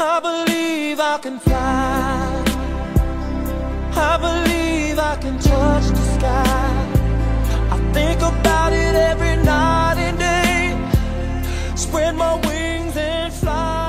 I believe I can fly. I believe I can touch the sky. I think about it every night and day. Spread my wings and fly.